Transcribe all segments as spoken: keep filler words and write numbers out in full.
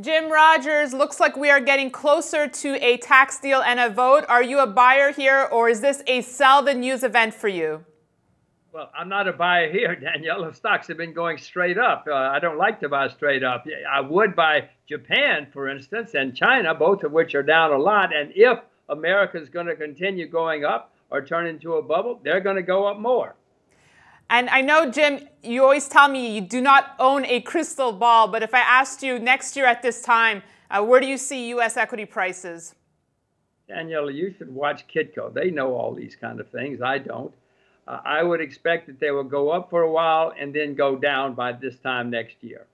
Jim Rogers, looks like we are getting closer to a tax deal and a vote. Are you a buyer here, or is this a sell the news event for you? Well, I'm not a buyer here, Daniela. Stocks have been going straight up. Uh, I don't like to buy straight up. I would buy Japan, for instance, and China, both of which are down a lot. And if America is going to continue going up or turn into a bubble, they're going to go up more. And I know, Jim, you always tell me you do not own a crystal ball, but if I asked you next year at this time, uh, where do you see U S equity prices? Daniela, you should watch Kitco. They know all these kind of things. I don't. Uh, I would expect that they will go up for a while and then go down by this time next year.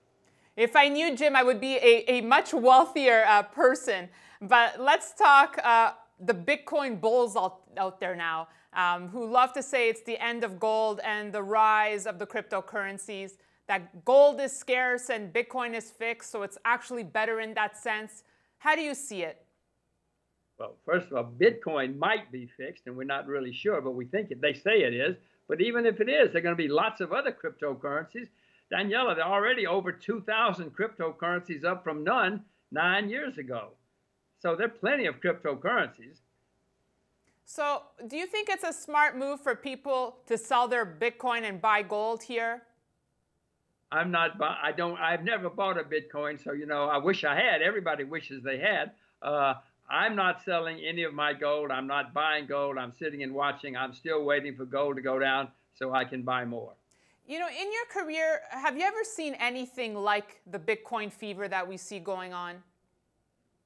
If I knew, Jim, I would be a, a much wealthier uh, person. But let's talk uh, the Bitcoin bulls out, out there now. Um, who love to say it's the end of gold and the rise of the cryptocurrencies, that gold is scarce and Bitcoin is fixed, so it's actually better in that sense. How do you see it? Well, first of all, Bitcoin might be fixed, and we're not really sure, but we think it. They say it is. But even if it is, there are going to be lots of other cryptocurrencies. Daniela, there are already over two thousand cryptocurrencies up from none nine years ago. So there are plenty of cryptocurrencies. So do you think it's a smart move for people to sell their Bitcoin and buy gold here? I'm not, I don't, I've never bought a Bitcoin. So, you know, I wish I had. Everybody wishes they had. Uh, I'm not selling any of my gold. I'm not buying gold. I'm sitting and watching. I'm still waiting for gold to go down so I can buy more. You know, in your career, have you ever seen anything like the Bitcoin fever that we see going on?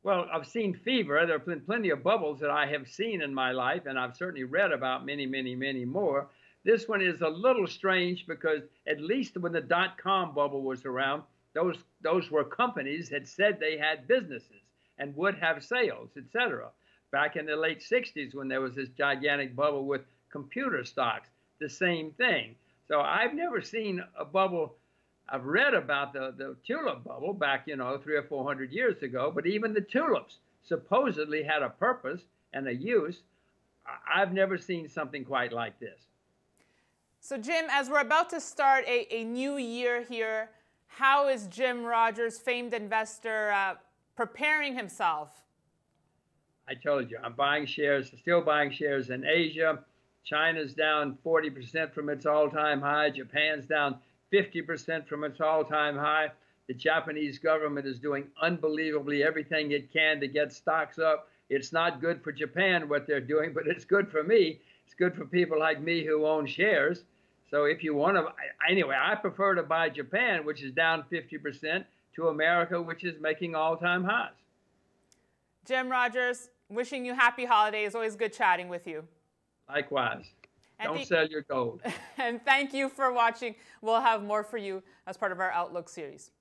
Well, I've seen fever. There have been plenty of bubbles that I have seen in my life, and I've certainly read about many, many, many more. This one is a little strange because at least when the dot-com bubble was around, those, those were companies that said they had businesses and would have sales, et cetera. Back in the late sixties when there was this gigantic bubble with computer stocks, the same thing. So I've never seen a bubble. I've read about the, the tulip bubble back, you know, three or four hundred years ago, but even the tulips supposedly had a purpose and a use. I've never seen something quite like this. So, Jim, as we're about to start a, a new year here, how is Jim Rogers, famed investor, uh, preparing himself? I told you, I'm buying shares, still buying shares in Asia. China's down forty percent from its all-time high. Japan's down fifty percent from its all-time high. The Japanese government is doing unbelievably everything it can to get stocks up. It's not good for Japan what they're doing, but it's good for me. It's good for people like me who own shares. So if you want to, anyway, I prefer to buy Japan, which is down fifty percent, to America, which is making all-time highs. Jim Rogers, wishing you happy holidays. Always good chatting with you. Likewise. And Don't sell your gold. And thank you for watching. We'll have more for you as part of our Outlook series.